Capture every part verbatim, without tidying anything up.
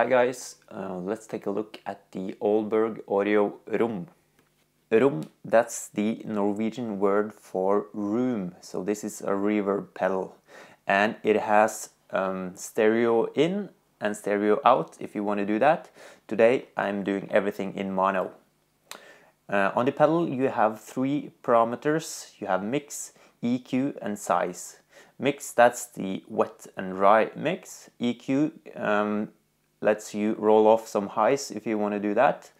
Hi guys, uh, let's take a look at the Aalberg Audio ROM. ROM, that's the Norwegian word for room, so this is a reverb pedal. And it has um, stereo in and stereo out if you want to do that. Today I'm doing everything in mono. Uh, on the pedal you have three parameters. You have mix, E Q and size. Mix, that's the wet and dry mix. E Q um, lets you roll off some highs if you want to do that.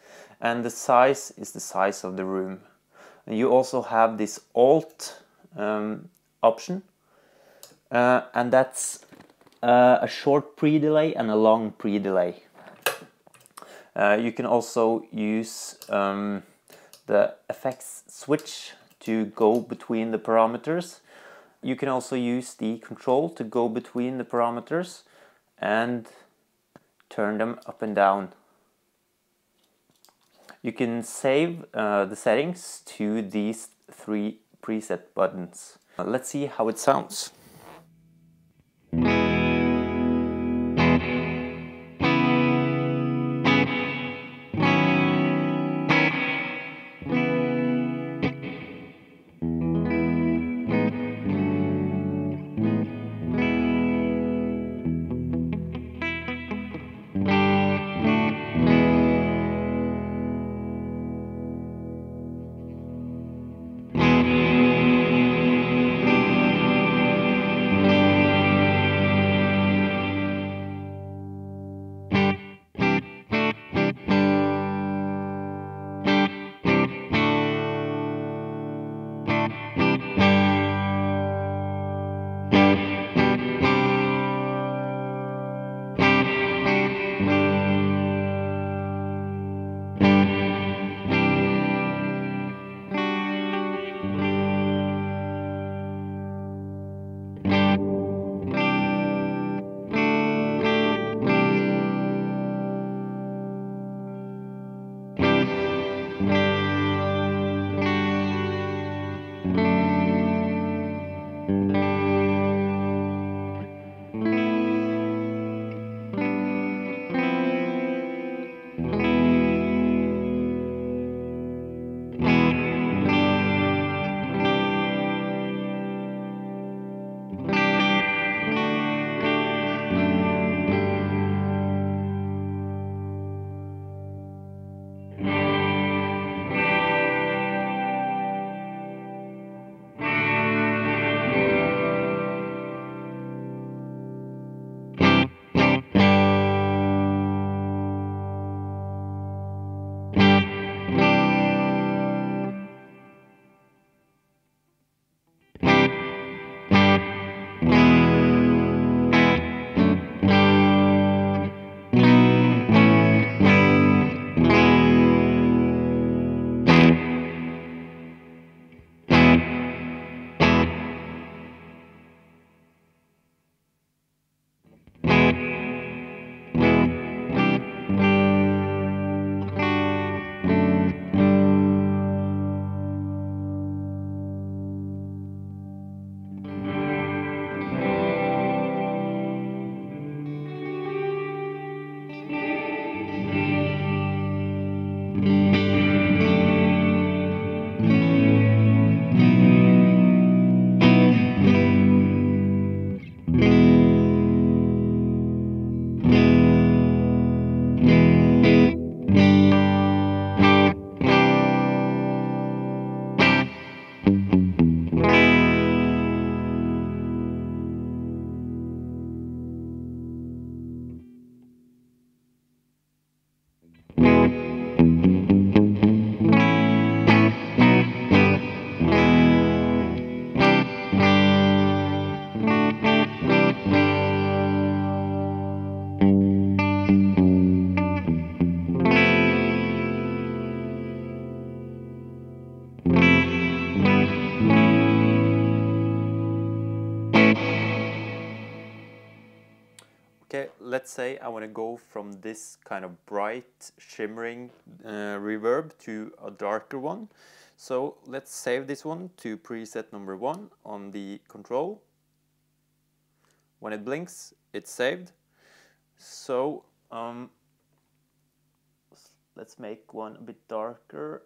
And the size is the size of the room. And you also have this alt um, option. Uh, and that's uh, a short pre-delay and a long pre-delay. Uh, you can also use um, the effects switch to go between the parameters. You can also use the control to go between the parameters and turn them up and down. You can save uh, the settings to these three preset buttons. Uh, let's see how it sounds. Okay, let's say I want to go from this kind of bright, shimmering uh, reverb to a darker one. So let's save this one to preset number one on the control. When it blinks, it's saved. So Um, let's make one a bit darker,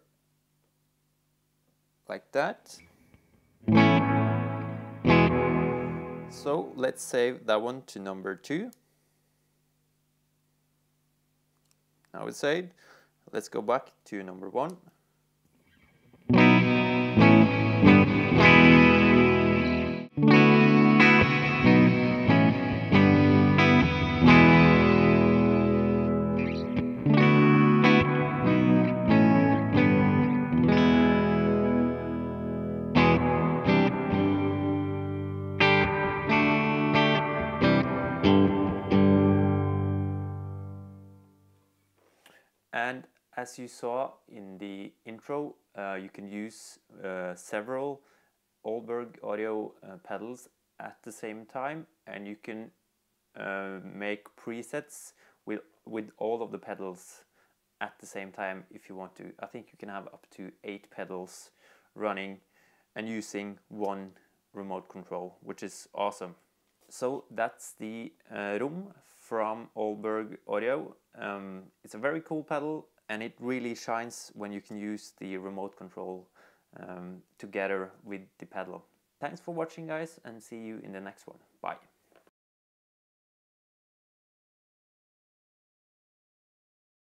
like that. So let's save that one to number two. Now it's saved. Let's go back to number one. And as you saw in the intro, uh, you can use uh, several Aalberg Audio uh, pedals at the same time, and you can uh, make presets with, with all of the pedals at the same time if you want to. I think you can have up to eight pedals running and using one remote control, which is awesome. So that's the uh, ROM from Aalberg Audio. Um, it's a very cool pedal, and it really shines when you can use the remote control um, together with the pedal. Thanks for watching, guys, and see you in the next one. Bye.